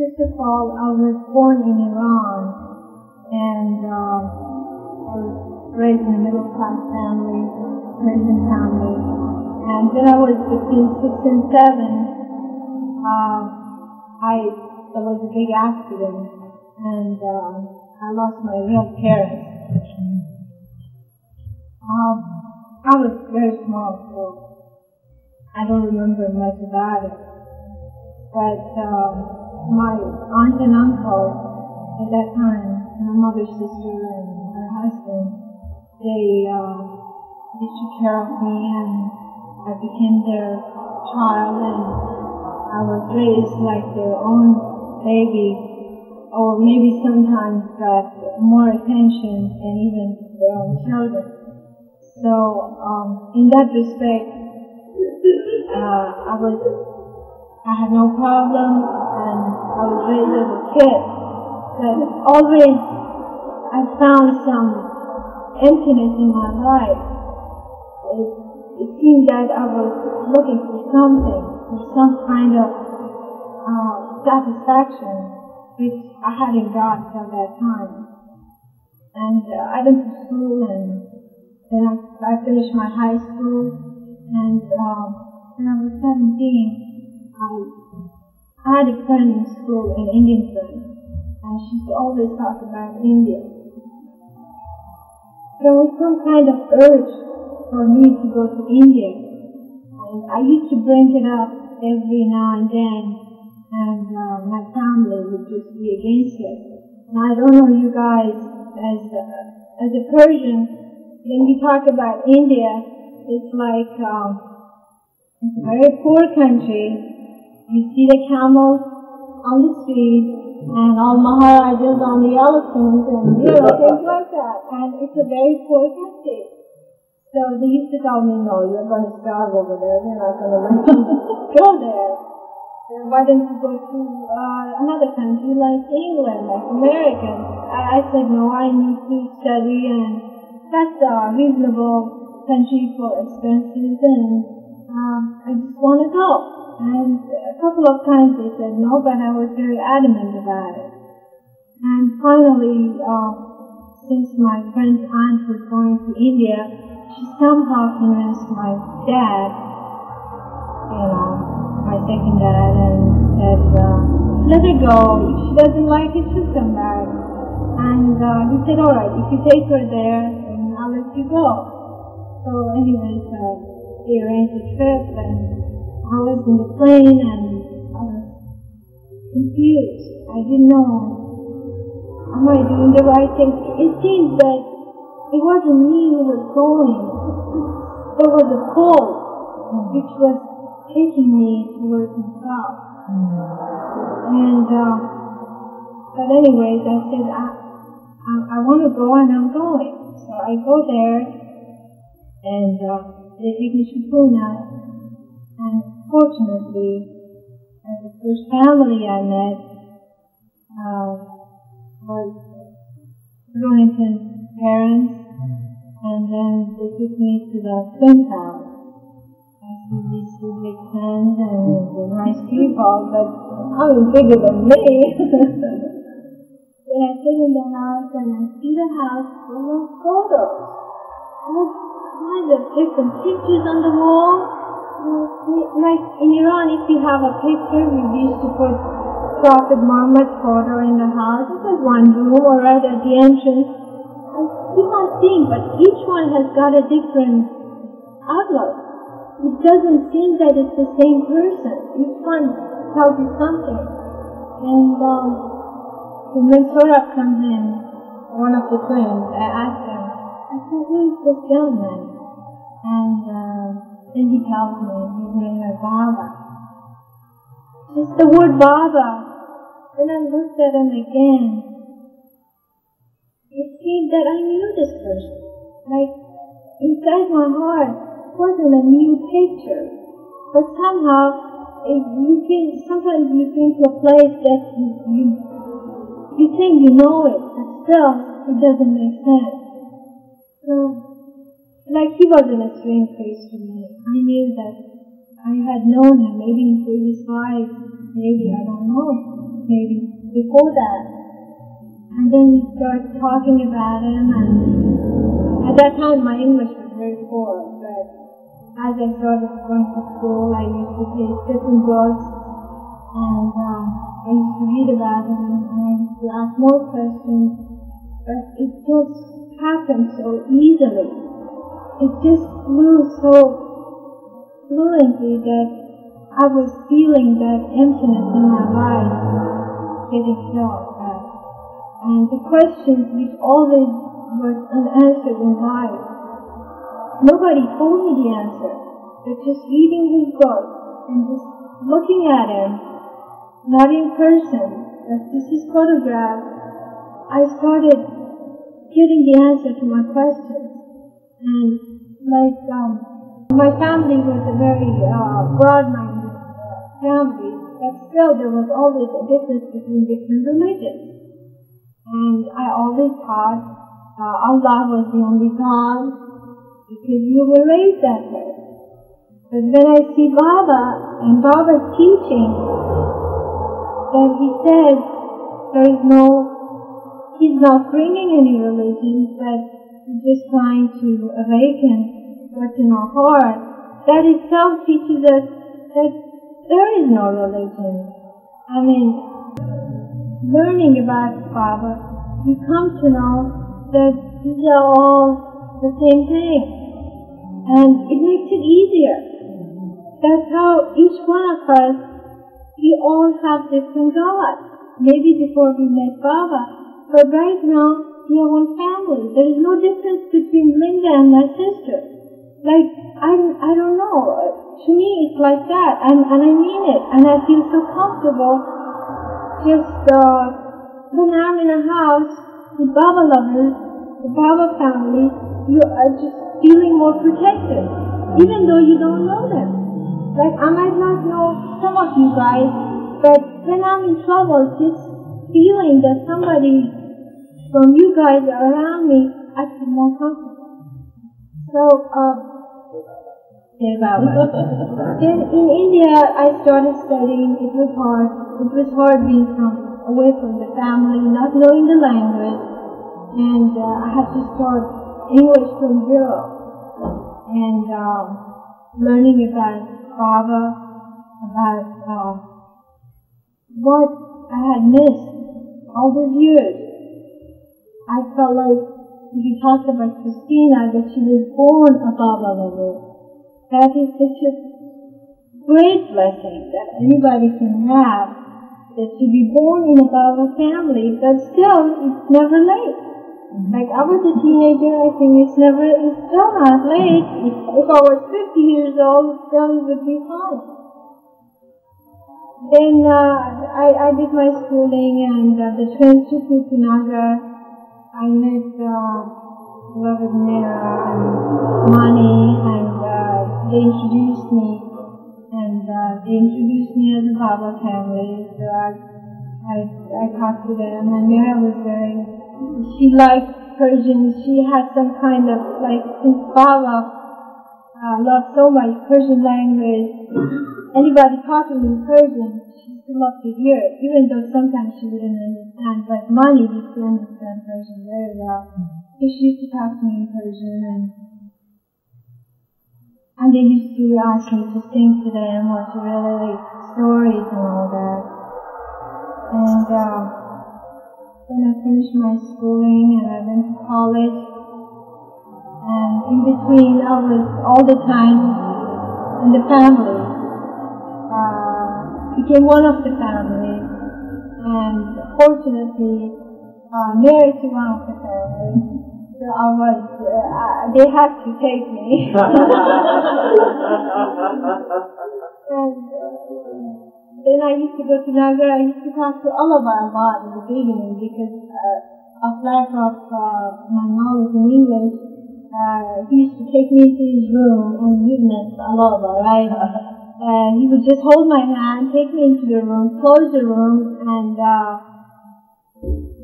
First of all, I was born in Iran, and I was raised in a middle-class family, Persian family. And when I was between 6 and 7, there was a big accident, and I lost my real parents. I was very small, so I don't remember much about it. But my aunt and uncle at that time, my mother's sister and her husband, they took care of me, and I became their child, and I was raised like their own baby, or maybe sometimes got more attention than even their own children. So in that respect, I had no problem, and I was raised as a kid, but always I found some emptiness in my life. It seemed that I was looking for something, for some kind of satisfaction, which I hadn't got till that time. And I went to school, and then I finished my high school, and when I was 17, I had a friend in school, an Indian friend, and she always talked about India. There was some kind of urge for me to go to India, and I used to bring it up every now and then, and my family would just be against it. Now, I don't know you guys, as a Persian, when we talk about India, it's like, it's a very poor country. You see the camels on the street, and all Maharajas on the elephants, and things like that. And it's a very poor country. So they used to tell me, no, you're going to starve over there. They're not going to let you go there. And why don't you go to another country like England, like America? I said, no, I need to study, and that's a reasonable country for expenses, and I just want to go. And a couple of times they said no, but I was very adamant about it. And finally, since my friend's aunt was going to India, she somehow convinced my dad, you know, my second dad, and said, let her go. If she doesn't like it, she'll come back. And he said, all right, if you take her there, then I'll let you go. So anyways, they arranged a trip, and I was in the plane, and I was confused. I didn't know, am I doing the right thing? It seemed that it wasn't me who was going. There was a pull, which was taking me towards himself. And, but anyways, I said, I want to go, and I'm going. So I go there, and they take me to Pune. And fortunately, the first family I met was Burlington's parents, and then they took me to the twin house. I see these two big friends and they're nice people, but I was bigger than me. When I sit in the house and I see the house, there were photos. All kinds of different pictures on the wall. Like in Iran, if you have a picture, we used to put Prophet Muhammad's photo in the house. It was one room or right at the entrance. I keep on seeing, but each one has got a different outlook. It doesn't seem that it's the same person. Each one tells you something. And when Sorab comes in, one of the twins, I asked him, I said, who is this gentleman? And then he tells me his name is Baba. Just the word Baba. When I looked at him again, it seemed that I knew this person. Like, inside my heart wasn't a new picture. But somehow, sometimes you came to a place that you think you know it, but still, it doesn't make sense. So, like, he wasn't a strange face to me. I knew that I had known him, maybe in previous lives, maybe I don't know. maybe before that. And then we started talking about him, and at that time my English was very poor, but as I started going to school, I used to take different books, and I used to read about him, and I used to ask more questions, but it just happened so easily. It just flew so fluently that I was feeling that emptiness in my life getting filled. And the questions which always were unanswered in life, nobody told me the answer, but just reading his book and just looking at him, not in person, but just his photograph, I started getting the answer to my questions. And like, my family was a very broad-minded family, but still there was always a difference between different religions. And I always thought Allah was the only God because you were raised that way. But when I see Baba and Baba's teaching, that he says there is no, he's not bringing any religion, but he's just trying to awaken what's in our heart, that itself teaches us that there is no religion. I mean, learning about Baba, you come to know that these are all the same thing. And it makes it easier. That's how each one of us, we all have different gods. Maybe before we met Baba, but right now, we are one family. There is no difference between Linda and my sister. Like, I don't know. To me, it's like that, and I mean it, and I feel so comfortable just when I'm in a house with Baba lovers, the Baba family, you are just feeling more protected, even though you don't know them. Like, I might not know some of you guys, but when I'm in trouble, just feeling that somebody from you guys are around me, I feel more comfortable. So, then in India, I started studying. It was hard. It was hard being away from the family, not knowing the language, and I had to start English from zero. And learning about Baba, about what I had missed all those years. I felt like we talked about Kishinaga, that she was born a Baba lover. That is such a great blessing that anybody can have, that to be born in a Baba family, but still, it's never late. Like, I was a teenager, I think it's still not late. If I was 50 years old, still it would be fine. Then, I did my schooling, and the trends took me to Nagar. I met beloved Mira and Mani, and they introduced me, and they introduced me as a Baba family, so I talked to them, and Mira was very, she liked Persian, she had some kind of, like, since Baba loved so much Persian language, anybody talking in Persian, she still loved to hear it, even though sometimes she wouldn't understand, but Mani used to understand Persian very well, so she used to talk to me in Persian, and they used to ask me to sing to them or to relate stories and all that. And then I finished my schooling and I went to college. And in between, I was all the time in the family. Became one of the family. And fortunately, married to one of the family. So I was, they had to take me. And then I used to go to Nagar, I used to talk to Allahabad a lot in the beginning because of lack of my knowledge in English, he used to take me to his room and witness Allahabad, right? He would just hold my hand, take me into the room, close the room, and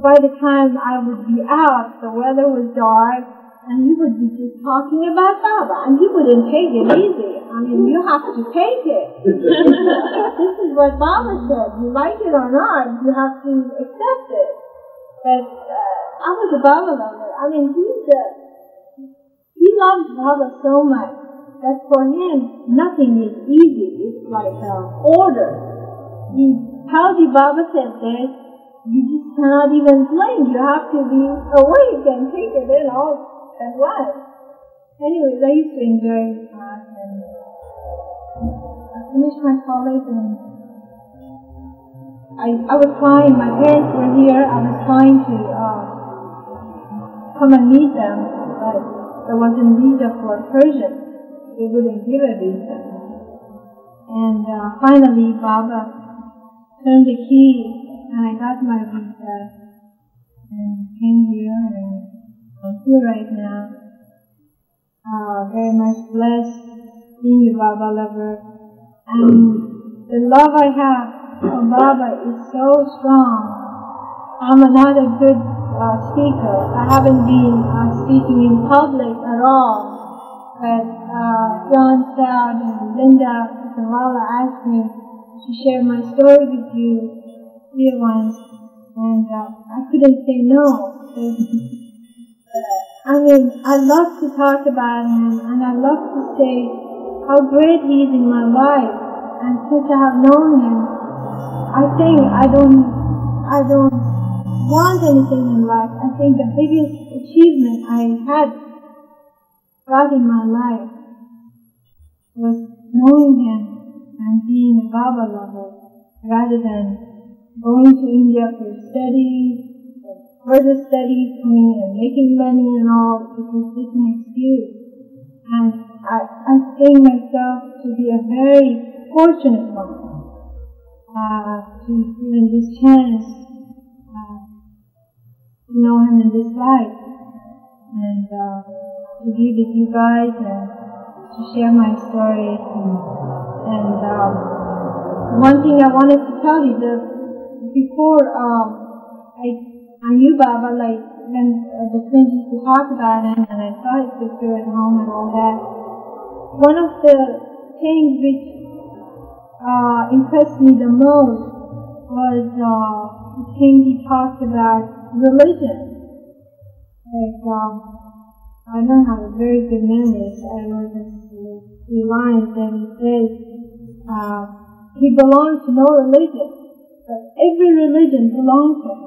by the time I would be out, the weather was dark, and you would be just talking about Baba, and you wouldn't take it easy. I mean, you have to take it. This is what Baba said. You like it or not, you have to accept it. But I was a Baba lover. I mean, he loves Baba so much that for him, nothing is easy. It's like an order. How the Baba said this, you just cannot even blink. You have to be awake and take it in all. And what? Anyways, I used to enjoy class, and I finished my college, and I was trying, my parents were here, I was trying to come and meet them, but there wasn't visa for Persian. They wouldn't give a visa. And finally, Baba turned the key, and I got my visa, and came here, and I'm here right now, very much blessed, being a Baba lover, and the love I have for Baba is so strong. I'm not a good speaker. I haven't been speaking in public at all, but John Stout and Linda Zavala asked me to share my story with you, dear ones, and I couldn't say no. I mean, I love to talk about him, and I love to say how great he is in my life. And since I have known him, I think I don't want anything in life. I think the biggest achievement I had got in my life was knowing him and being a Baba lover, rather than going to India for studies, further studies, coming and making money and all, it was just an excuse. And I think myself to be a very fortunate one to be given this chance to know him in this life, and to be with you guys and to share my story. And one thing I wanted to tell you, that before I knew Baba, like, when the friends used to talk about him, and I saw his picture at home and all that. One of the things which impressed me the most was the thing he talked about religion. Like, I don't have a very good memory, so I wrote this few lines, and he says, he belongs to no religion, but every religion belongs to him.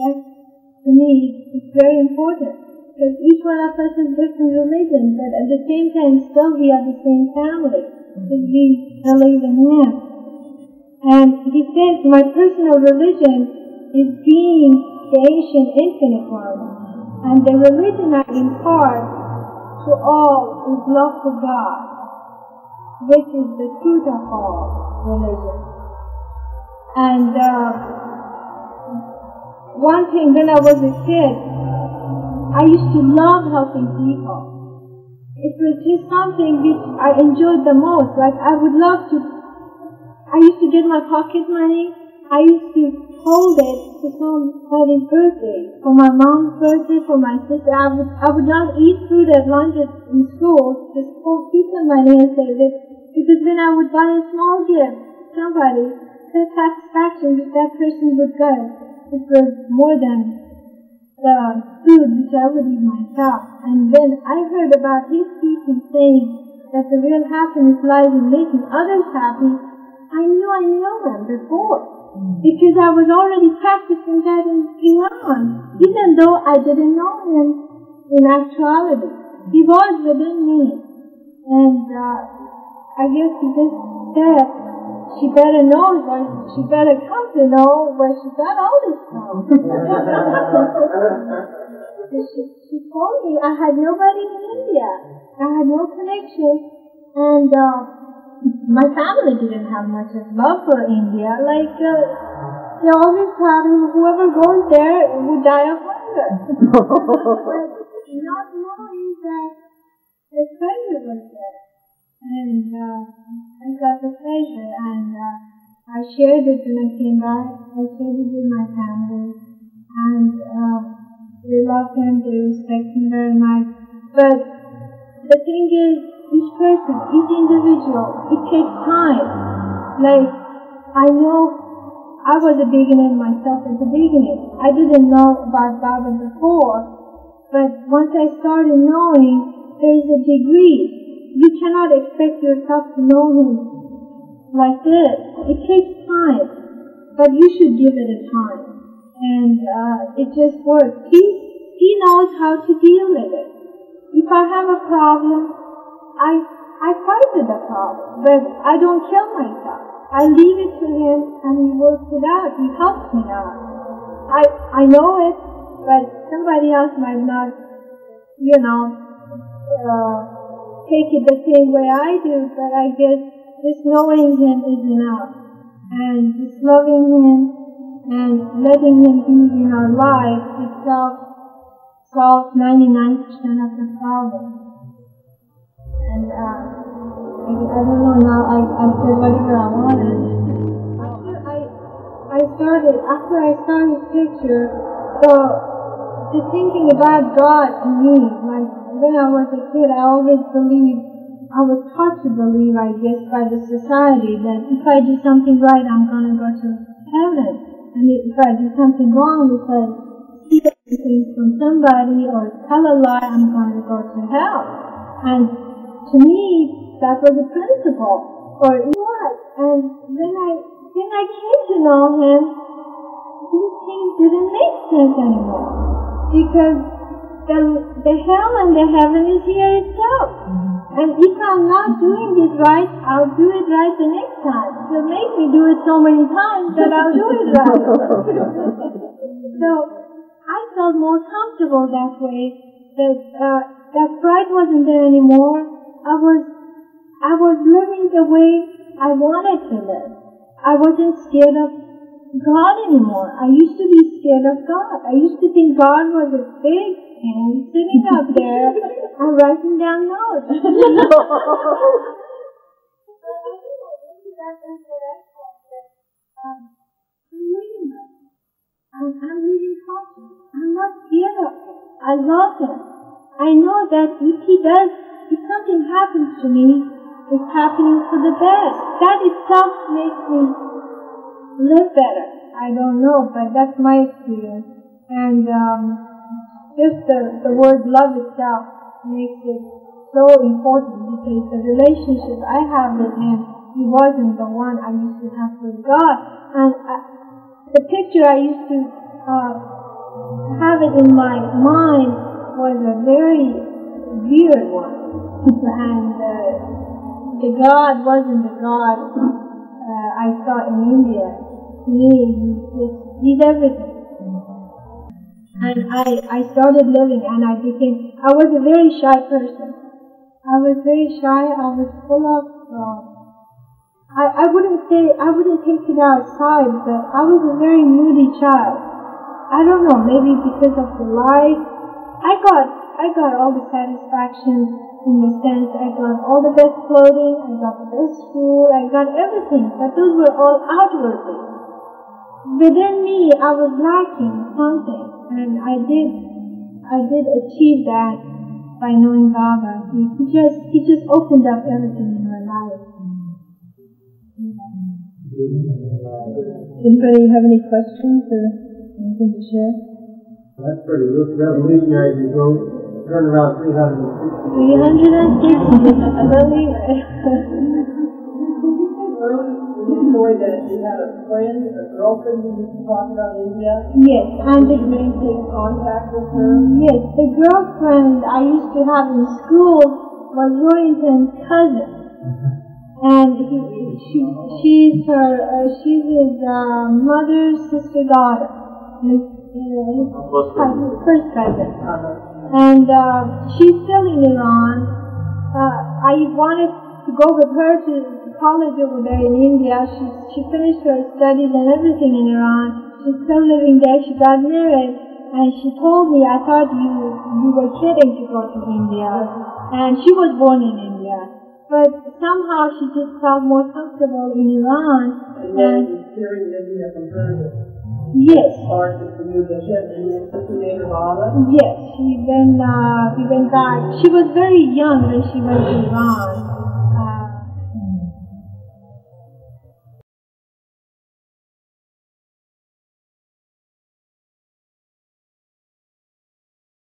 That, to me, is very important, because each one of us is different religion, but at the same time, still we are the same family, because we believe in him. And he says, my personal religion is being the ancient infinite one, and the religion I impart to all is love for God, which is the truth of all religion. And one thing, when I was a kid, I used to love helping people. It was just something which I enjoyed the most. Like, I would love to, I used to get my pocket money, I used to hold it for somebody's birthday, for my mom's birthday, for my sister. I would not eat food at lunch in school, just hold pizza money and save it, because then I would buy a small gift to somebody, the satisfaction that that person would get. It was more than the food which I would eat myself. And then I heard about his teaching saying that the real happiness lies in making others happy. I knew them before, because I was already practicing that in Iran, even though I didn't know him in actuality. He was within me. And I guess he just said, she better know, she better come to know where she got all this from. she told me I had nobody in India. I had no connection. And my family didn't have much of love for India. Like, they always thought whoever goes there would die of hunger. But not knowing that the treasure was there. And I got the treasure, and I shared it when I came back. I shared it with my family, and we love them, we respect them very much. But the thing is, each person, each individual, it takes time. Like, I know I was a beginner myself at the beginning. I didn't know about Baba before, but once I started knowing, there is a degree. You cannot expect yourself to know him like this. It takes time, but you should give it a time. And it just works. He knows how to deal with it. If I have a problem, I fight with the problem, but I don't kill myself. I leave it to him and he works it out, he helps me out. I know it, but somebody else might not, take it the same way I do, but I guess just knowing him is enough. And just loving him and letting him be in our life itself solves 99% of the problem. And, I don't know now, I'm so whatever I wanted. After I saw his picture, the thinking about God in me, like when I was a kid, I always believed, I was taught to believe, I guess, by the society that if I do something right, I'm gonna go to heaven. And if I do something wrong, if I steal things from somebody or tell a lie, I'm gonna go to hell. And to me, that was a principle, or it was. And when I came to know him, these things didn't make sense anymore, because the hell and the heaven is here itself. And if I'm not doing it right, I'll do it right the next time. He'll make me do it so many times that I'll do it right. So I felt more comfortable that way. That pride wasn't there anymore. I was living the way I wanted to live. I wasn't scared of God anymore. I used to be scared of God. I used to think God was a big thing sitting up there and writing down notes. I'm really cautious. I'm not scared of him. I love him. I know that if something happens to me, it's happening for the best. That itself makes me live better. I don't know, but that's my experience. And just the word love itself makes it so important, because the relationship I have with him, he wasn't the one I used to have with God. And the picture I used to have it in my mind was a very weird one. And the God wasn't the God I saw in India. To me, he's everything. And I started living, and I was a very shy person. I was very shy, I was full of, I wouldn't take it outside, but I was a very moody child. I don't know, maybe because of the life. I got all the satisfaction. In the sense, I got all the best clothing, I got the best food, I got everything, but those were all outwardly. Within me, I was lacking something, and I did achieve that by knowing Baba. He just opened up everything in my life. Anybody have any questions or anything to share? That's pretty revolutionary. You go. Turn around 360. 360. The story that you had a friend, a girlfriend you used to talk about in India? Yes. And did you maintain contact with her? Yes. The girlfriend I used to have in school was Royington's cousin. And she's his mother's sister daughter. First cousin. And she's still in Iran. I wanted to go with her to college over there in India. She finished her studies and everything in Iran. She's still living there. She got married, and she told me, I thought you were kidding to go to India. And she was born in India, but somehow she just felt more comfortable in Iran. And Yes. Yes, she went back. She was very young when she went to Iran.